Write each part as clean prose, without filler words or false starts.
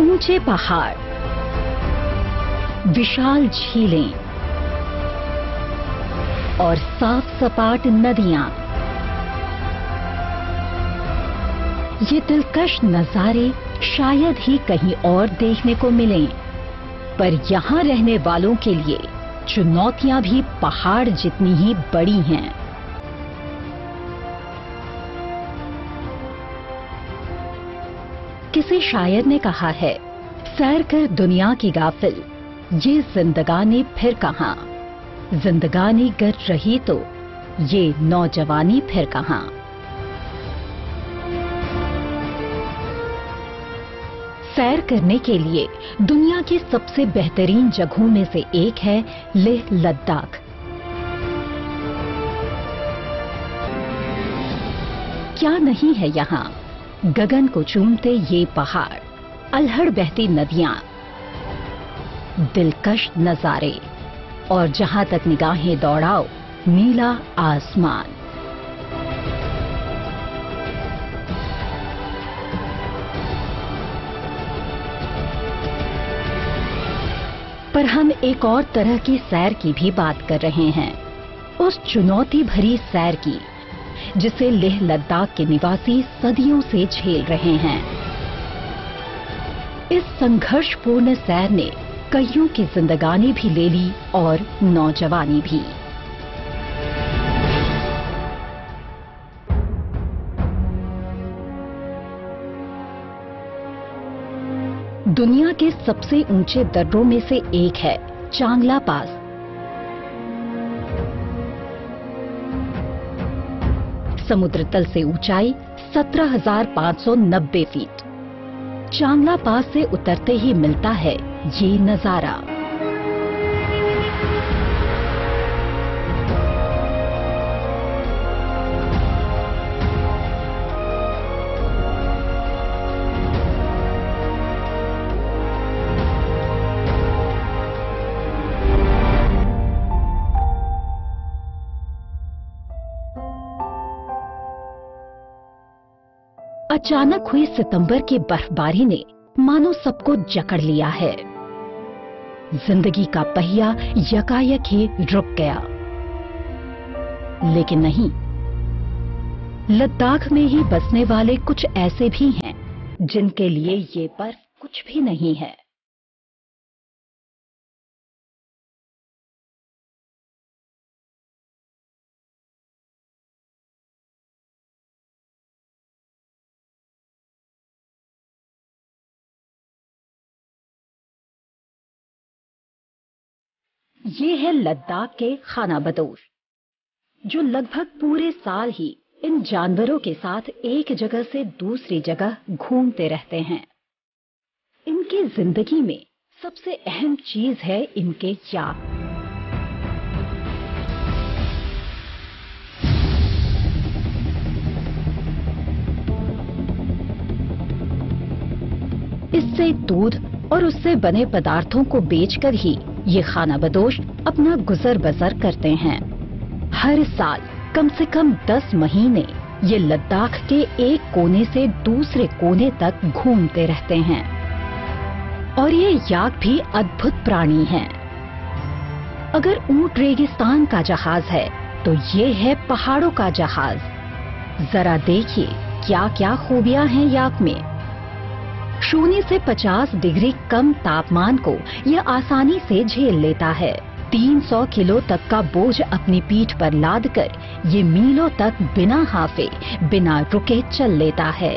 ऊंचे पहाड़, विशाल झीलें और साफ सपाट नदियां, ये दिलकश नजारे शायद ही कहीं और देखने को मिलें, पर यहां रहने वालों के लिए चुनौतियां भी पहाड़ जितनी ही बड़ी हैं। किसी शायर ने कहा है, सैर कर दुनिया की गाफिल, ये जिंदगानी फिर कहां, जिंदगानी गर रही तो ये नौजवानी फिर कहां। सैर करने के लिए दुनिया की सबसे बेहतरीन जगहों में से एक है लेह लद्दाख। क्या नहीं है यहाँ, गगन को चूमते ये पहाड़, अलहड़ बहती नदियां, दिलकश नजारे और जहां तक निगाहें दौड़ाओ नीला आसमान। पर हम एक और तरह की सैर की भी बात कर रहे हैं, उस चुनौती भरी सैर की जिसे लेह लद्दाख के निवासी सदियों से झेल रहे हैं। इस संघर्षपूर्ण सैर ने कईयों की जिंदगानी भी ले ली और नौजवानी भी। दुनिया के सबसे ऊंचे दर्रों में से एक है चांगला पास। समुद्र तल से ऊंचाई 17,590 फीट। चांगला पास से उतरते ही मिलता है ये नजारा। अचानक हुई सितंबर की बर्फबारी ने मानो सबको जकड़ लिया है। जिंदगी का पहिया यकायक ही रुक गया। लेकिन नहीं, लद्दाख में ही बसने वाले कुछ ऐसे भी हैं जिनके लिए ये बर्फ कुछ भी नहीं है। ये है लद्दाख के खानाबदोश, जो लगभग पूरे साल ही इन जानवरों के साथ एक जगह से दूसरी जगह घूमते रहते हैं। इनकी जिंदगी में सबसे अहम चीज है इनके याक। इससे दूध और उससे बने पदार्थों को बेचकर ही ये खानाबदोश अपना गुजर बसर करते हैं। हर साल कम से कम 10 महीने ये लद्दाख के एक कोने से दूसरे कोने तक घूमते रहते हैं। और ये याक भी अद्भुत प्राणी हैं। अगर ऊंट रेगिस्तान का जहाज है तो ये है पहाड़ों का जहाज। जरा देखिए क्या क्या खूबियां हैं याक में। 0 से 50 डिग्री कम तापमान को यह आसानी से झेल लेता है। 300 किलो तक का बोझ अपनी पीठ पर लाद कर ये मीलों तक बिना हाफे बिना रुके चल लेता है।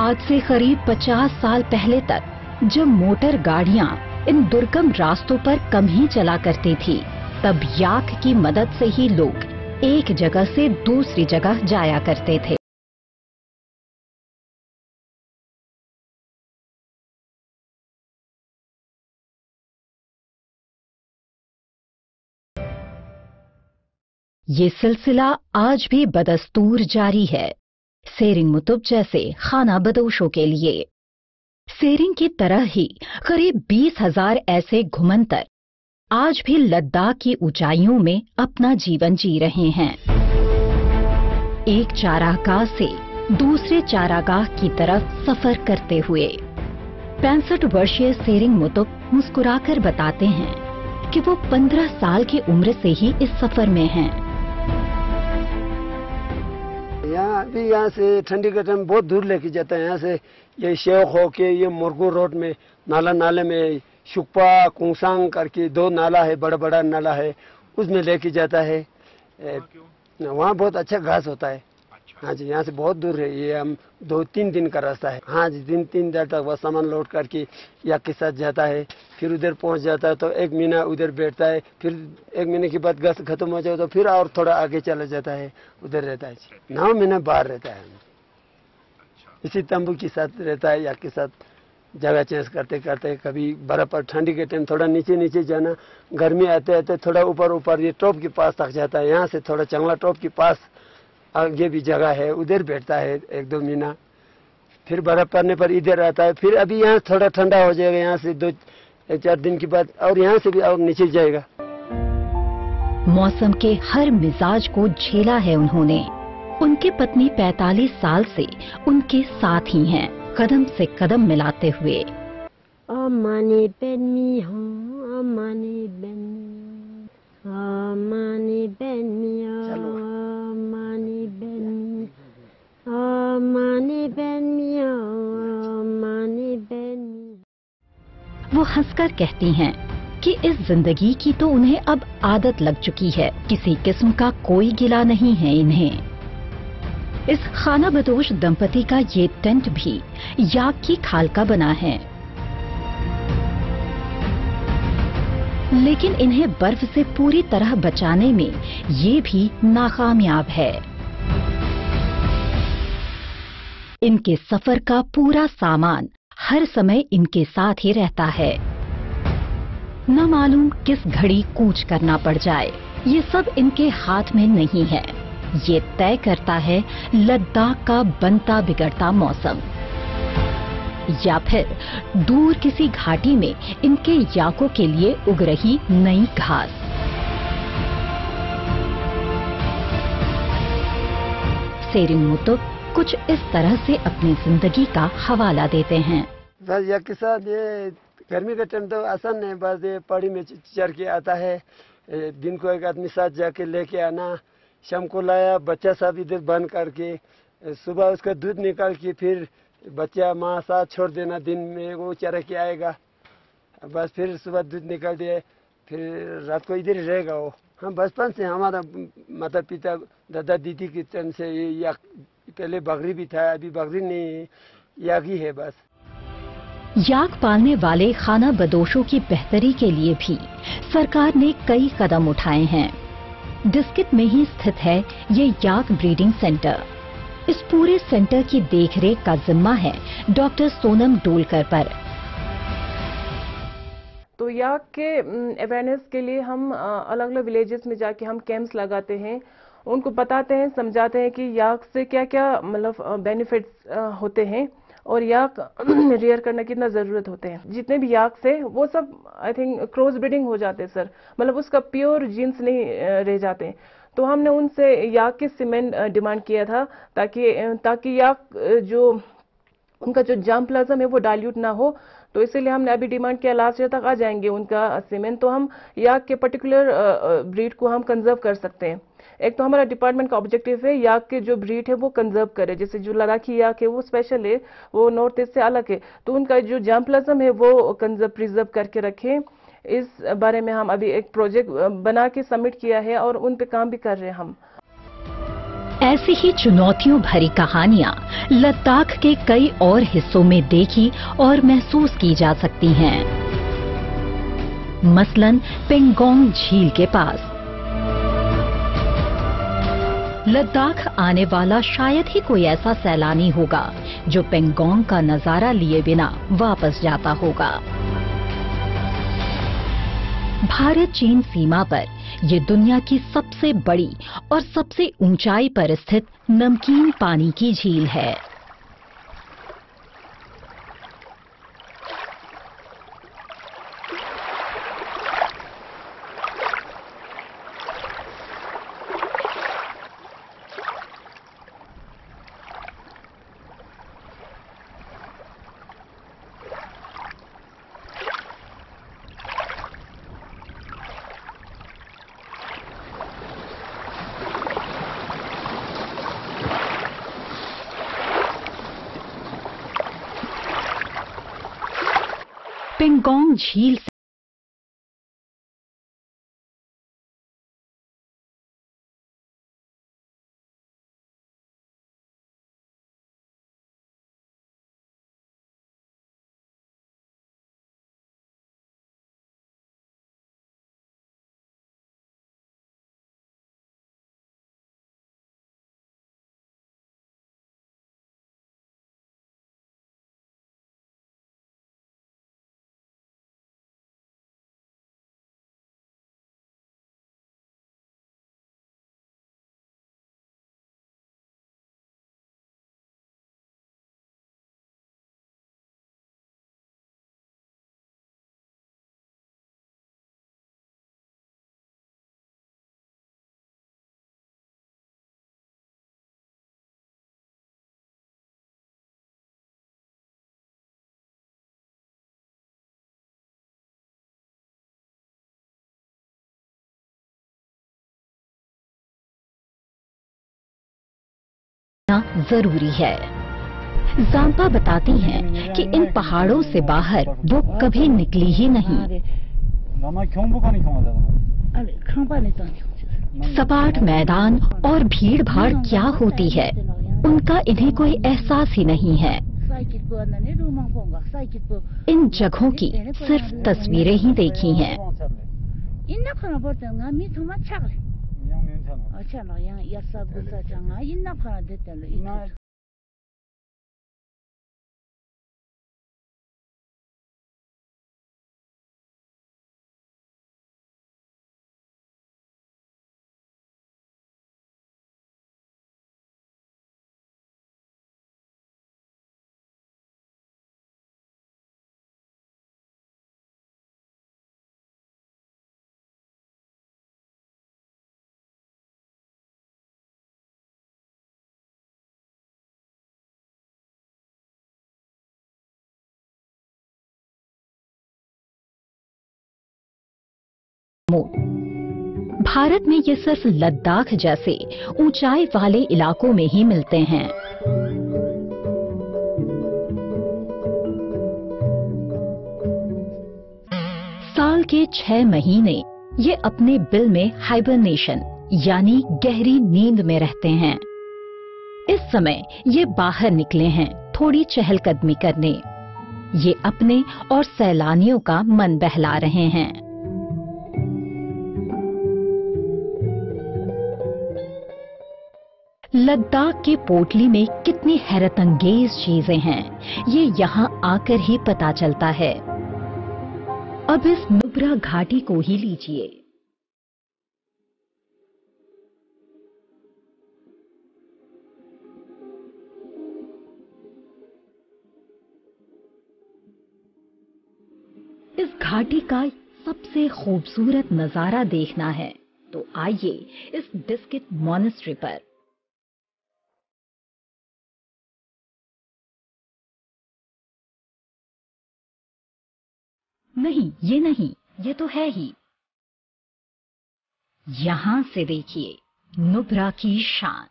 आज से करीब 50 साल पहले तक जब मोटर गाड़ियां इन दुर्गम रास्तों पर कम ही चला करती थी, तब याक की मदद से ही लोग एक जगह से दूसरी जगह जाया करते थे। ये सिलसिला आज भी बदस्तूर जारी है, सेरिंग मुतुप जैसे खानाबदोशों के लिए। सेरिंग की तरह ही करीब 20,000 ऐसे घुमंतर आज भी लद्दाख की ऊंचाइयों में अपना जीवन जी रहे हैं। एक चारागाह से दूसरे चारागाह की तरफ सफर करते हुए 65 वर्षीय सेरिंग मुतुप मुस्कुराकर बताते हैं कि वो 15 साल की उम्र से ही इस सफर में हैं। यहाँ से ठंडी के टाइम बहुत दूर लेके जाता है। यहाँ से ये शेख होके ये मुरगू रोड में नाले में शुक्पा कुंगसांग करके 2 नाला है, बड़ा नाला है, उसमें लेके जाता है। वहाँ बहुत अच्छा घास होता है। हाँ जी, यहाँ से बहुत दूर है, ये हम 2-3 दिन का रास्ता है। हाँ जी, 3 दिन तक वह सामान लोड करके या के साथ जाता है, फिर उधर पहुँच जाता है तो 1 महीना उधर बैठता है, फिर 1 महीने के बाद घास खत्म हो जाए तो फिर और थोड़ा आगे चला जाता है, उधर रहता है। 9 महीना बाहर रहता है, इसी तंबू के साथ रहता है या के साथ जगह चेंज करते करते। कभी बर्फ पर ठंडी के टाइम थोड़ा नीचे जाना, गर्मी आते आते थोड़ा ऊपर ये टॉप के पास तक जाता है। यहाँ से थोड़ा चंगला टॉप के पास आगे भी जगह है, उधर बैठता है 1-2 महीना, फिर बर्फ पड़ने पर इधर आता है। फिर अभी यहाँ थोड़ा ठंडा हो जाएगा, यहाँ से 2-4 दिन के बाद और यहाँ से भी और नीचे जाएगा। मौसम के हर मिजाज को झेला है उन्होंने। उनकी पत्नी 45 साल से उनके साथ ही हैं, कदम से कदम मिलाते हुए। वो हंसकर कहती हैं कि इस जिंदगी की तो उन्हें अब आदत लग चुकी है, किसी किस्म का कोई गिला नहीं है इन्हें। इस खाना बदोश दंपति का ये टेंट भी याक की खाल का बना है, लेकिन इन्हें बर्फ से पूरी तरह बचाने में ये भी नाकामयाब है। इनके सफर का पूरा सामान हर समय इनके साथ ही रहता है, न मालूम किस घड़ी कूच करना पड़ जाए, ये सब इनके हाथ में नहीं है। ये तय करता है लद्दाख का बनता बिगड़ता मौसम या फिर दूर किसी घाटी में इनके याकों के लिए उग रही नई घास। सेरिंग मुतुप कुछ इस तरह से अपनी जिंदगी का हवाला देते हैं। बस याक के साथ ये गर्मी का टाइम तो आसान है, बस ये पहाड़ी में चढ़ के आता है, दिन को एक आदमी साथ जाके लेके आना, शाम को लाया, बच्चा साथ इधर बंद करके, सुबह उसका दूध निकाल के फिर बच्चा माँ साथ छोड़ देना, दिन में वो चरा के आएगा, बस फिर सुबह दूध निकाल दिया, फिर रात को इधर रहेगा वो। हम बचपन से हमारा माता पिता दादा दीदी के तरफ से या पहले बकरी भी था, अभी बकरी नहीं, याक ही है बस। याक पालने वाले खाना बदोशों की बेहतरी के लिए भी सरकार ने कई कदम उठाए हैं। डिस्किट में ही स्थित है ये याक ब्रीडिंग सेंटर। इस पूरे सेंटर की देखरेख का जिम्मा है डॉक्टर सोनम डोलकर पर। तो याक के अवेयरनेस के लिए हम अलग अलग विलेजेस में जाके हम कैंप्स लगाते हैं, उनको बताते हैं, समझाते हैं कि याक से क्या क्या मतलब बेनिफिट्स होते हैं और याक रियर करना कितना ज़रूरत होते हैं। जितने भी याक से वो सब आई थिंक क्रॉस ब्रीडिंग हो जाते हैं सर, मतलब उसका प्योर जीन्स नहीं रह जाते। तो हमने उनसे याक के सीमेंट डिमांड किया था ताकि याक जो उनका जो जर्मप्लाज्म है वो डाइल्यूट ना हो, तो इसीलिए हमने अभी डिमांड किया, लास्ट ईयर तक आ जाएंगे उनका सीमेंट, तो हम याक के पर्टिकुलर ब्रीड को हम कंजर्व कर सकते हैं। एक तो हमारा डिपार्टमेंट का ऑब्जेक्टिव है याक के जो ब्रीड है वो कंजर्व करे, जैसे जो लद्दाखी याक है वो स्पेशल है, वो नॉर्थ ईस्ट से अलग है, तो उनका जो जर्मप्लाज्म है वो कंजर्व प्रिजर्व करके रखें। इस बारे में हम अभी एक प्रोजेक्ट बना के सबमिट किया है और उन पे काम भी कर रहे हैं हम। ऐसी ही चुनौतियों भरी कहानियां लद्दाख के कई और हिस्सों में देखी और महसूस की जा सकती हैं, मसलन पेंगोंग झील के पास। लद्दाख आने वाला शायद ही कोई ऐसा सैलानी होगा जो पेंगोंग का नजारा लिए बिना वापस जाता होगा। भारत चीन सीमा पर ये दुनिया की सबसे बड़ी और सबसे ऊंचाई पर स्थित नमकीन पानी की झील है। पेंगोंग झील जरूरी है। जाम्पा बताती हैं कि इन पहाड़ों से बाहर वो कभी निकली ही नहीं। सपाट मैदान और भीड़ भाड़ क्या होती है उनका इन्हें कोई एहसास ही नहीं है। इन जगहों की सिर्फ तस्वीरें ही देखी हैं। अच्छा ना यहाँ यह सब गुस्सा चंगा इन्ना खाना देते लो इन्ना भारत में ये सिर्फ लद्दाख जैसे ऊंचाई वाले इलाकों में ही मिलते हैं। साल के 6 महीने ये अपने बिल में हाइबरनेशन यानी गहरी नींद में रहते हैं। इस समय ये बाहर निकले हैं थोड़ी चहलकदमी करने। ये अपने और सैलानियों का मन बहला रहे हैं। लद्दाख के पोटली में कितनी हैरतअंगेज चीजें हैं ये यहाँ आकर ही पता चलता है। अब इस नुब्रा घाटी को ही लीजिए। इस घाटी का सबसे खूबसूरत नजारा देखना है तो आइए इस डिस्किट मॉनेस्ट्री पर। नहीं, ये तो है ही। यहां से देखिए नुब्रा की शान।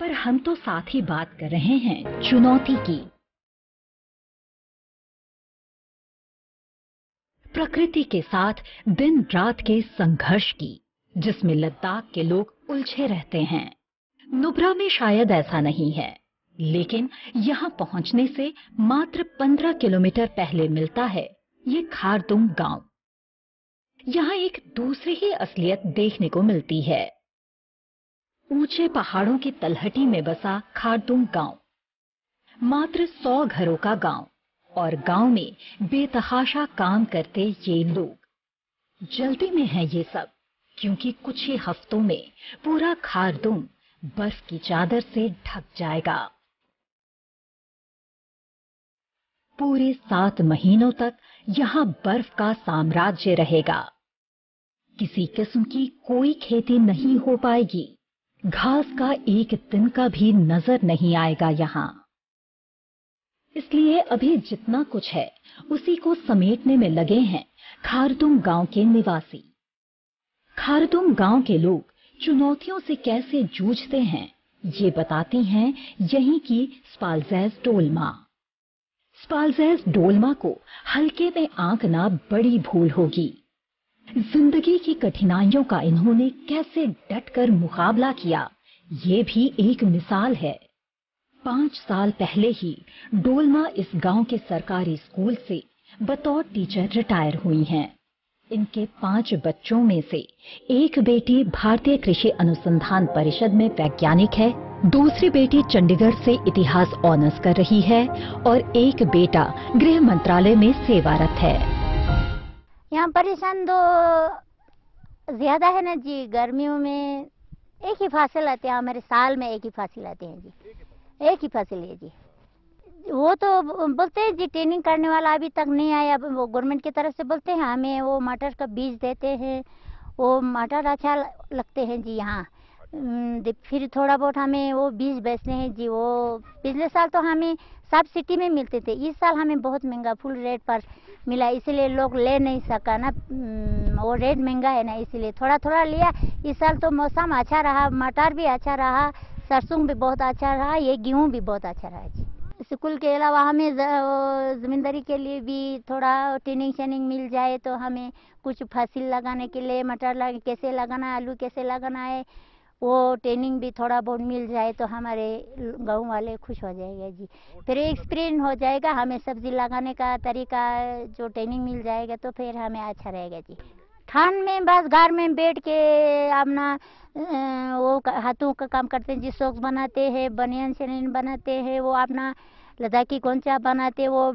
पर हम तो साथ ही बात कर रहे हैं चुनौती की। प्रकृति के साथ दिन रात के संघर्ष की, जिसमें लद्दाख के लोग उलझे रहते हैं। नुब्रा में शायद ऐसा नहीं है, लेकिन यहाँ पहुँचने से मात्र 15 किलोमीटर पहले मिलता है ये खारदुंग गांव। यहाँ एक दूसरी ही असलियत देखने को मिलती है। ऊंचे पहाड़ों की तलहटी में बसा खारदुंग गांव, मात्र 100 घरों का गांव, और गांव में बेतहाशा काम करते ये लोग। जल्दी में है ये सब, क्योंकि कुछ ही हफ्तों में पूरा खारदुंग बर्फ की चादर से ढक जाएगा। पूरे 7 महीनों तक यहाँ बर्फ का साम्राज्य रहेगा। किसी किस्म की कोई खेती नहीं हो पाएगी, घास का एक दिन का भी नजर नहीं आएगा यहाँ। इसलिए अभी जितना कुछ है उसी को समेटने में लगे हैं खारदुंग गांव के निवासी। खारदुंग गांव के लोग चुनौतियों से कैसे जूझते हैं ये बताती हैं यहीं की स्पाल्ज़ेय डोल्मा। स्पाल्ज़ेय डोल्मा को हल्के में आंकना बड़ी भूल होगी। जिंदगी की कठिनाइयों का इन्होंने कैसे डटकर मुकाबला किया ये भी एक मिसाल है। 5 साल पहले ही डोल्मा इस गांव के सरकारी स्कूल से बतौर टीचर रिटायर हुई हैं। इनके 5 बच्चों में से एक बेटी भारतीय कृषि अनुसंधान परिषद में वैज्ञानिक है, दूसरी बेटी चंडीगढ़ से इतिहास ऑनर्स कर रही है और एक बेटा गृह मंत्रालय में सेवारत है। यहाँ परेशान तो ज्यादा है ना जी, गर्मियों में एक ही फसल आते हैं, हमारे साल में एक ही फसल आते हैं जी, एक ही फसल है जी। वो तो बोलते हैं जी ट्रेनिंग करने वाला अभी तक नहीं आया, वो गवर्नमेंट की तरफ से बोलते हैं हमें वो मटर का बीज देते हैं, वो मटर अच्छा लगते हैं जी यहाँ, फिर थोड़ा बहुत हमें वो बीज बेचते हैं जी। वो पिछले साल तो हमें सब्सिडी में मिलते थे, इस साल हमें बहुत महंगा फुल रेट पर मिला, इसीलिए लोग ले नहीं सका ना, वो रेट महंगा है ना, इसीलिए थोड़ा थोड़ा लिया। इस साल तो मौसम अच्छा रहा, मटर भी अच्छा रहा, सरसों भी बहुत अच्छा रहा, ये गेहूँ भी बहुत अच्छा रहा जी। स्कूल के अलावा हमें जमींदारी के लिए भी थोड़ा ट्रेनिंग शेनिंग मिल जाए तो हमें कुछ फसल लगाने के लिए, मटर कैसे लगाना, आलू कैसे लगाना है, वो ट्रेनिंग भी थोड़ा बहुत मिल जाए तो हमारे गांव वाले खुश हो जाएगा जी। फिर एक्सपीरियंस हो जाएगा, हमें सब्जी लगाने का तरीका जो ट्रेनिंग मिल जाएगा तो फिर हमें अच्छा रहेगा जी। ठंड में बस घर में बैठ के अपना वो हाथों का काम करते हैं जी, सॉक्स बनाते हैं, बनियान शनियान बनाते हैं, वो अपना लद्दाखी कोंचा बनाते, वो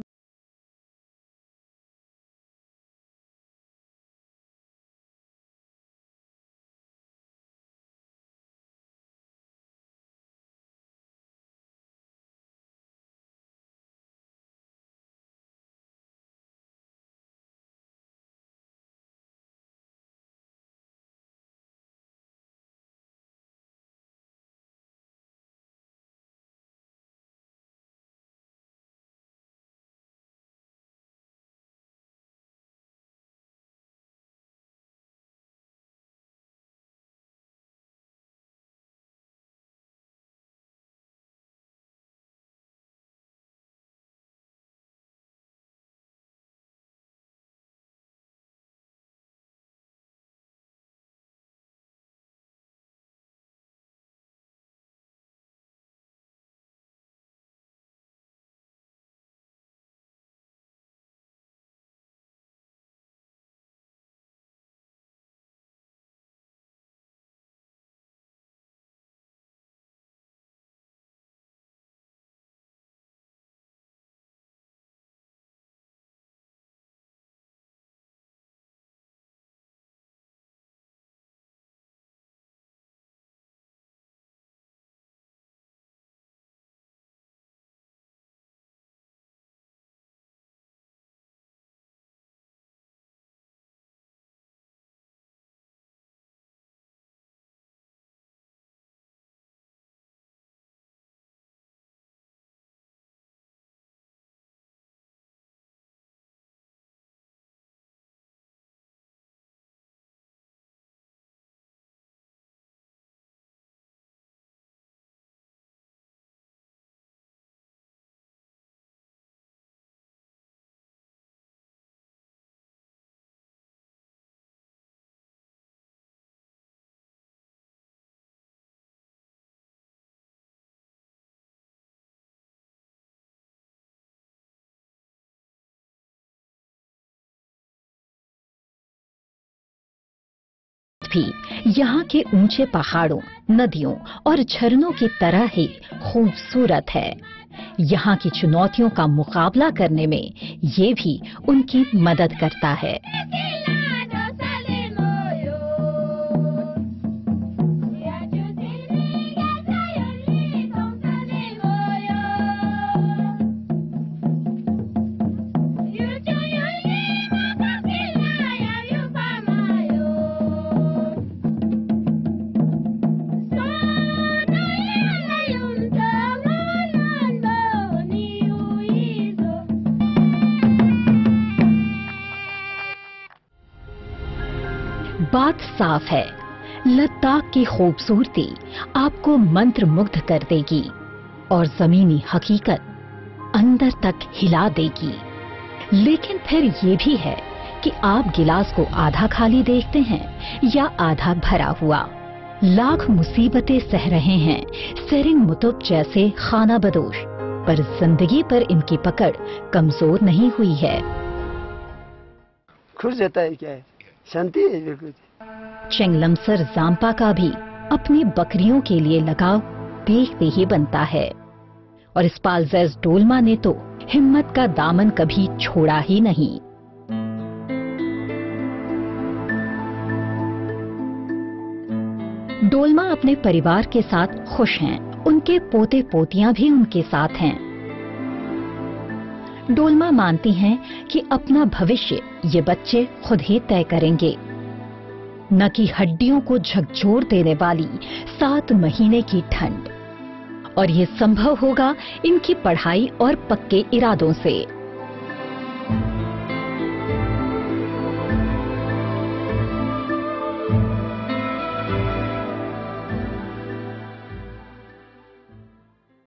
यहाँ के ऊंचे पहाड़ों, नदियों और झरनों की तरह ही खूबसूरत है। यहाँ की चुनौतियों का मुकाबला करने में ये भी उनकी मदद करता है। बात साफ है, लद्दाख की खूबसूरती आपको मंत्रमुग्ध कर देगी और जमीनी हकीकत अंदर तक हिला देगी। लेकिन फिर ये भी है कि आप गिलास को आधा खाली देखते हैं या आधा भरा हुआ। लाख मुसीबतें सह रहे हैं सेरिंग मुतुप जैसे खाना बदोश, पर जिंदगी पर इनकी पकड़ कमजोर नहीं हुई है। खुश रहता है क्या है? शांति है बिल्कुल। चेंगलमसर जाम्पा का भी अपनी बकरियों के लिए लगाव देखते ही बनता है और स्पाल्ज़ेस डोल्मा ने तो हिम्मत का दामन कभी छोड़ा ही नहीं। डोल्मा अपने परिवार के साथ खुश हैं, उनके पोते पोतियां भी उनके साथ हैं। डोल्मा मानती हैं कि अपना भविष्य ये बच्चे खुद ही तय करेंगे, न कि हड्डियों को झकझोर देने वाली 7 महीने की ठंड। और ये संभव होगा इनकी पढ़ाई और पक्के इरादों से।